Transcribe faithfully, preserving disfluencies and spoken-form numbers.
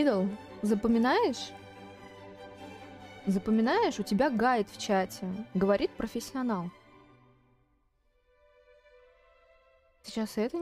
Скидл, запоминаешь? Запоминаешь? У тебя гайд в чате. Говорит профессионал. Сейчас это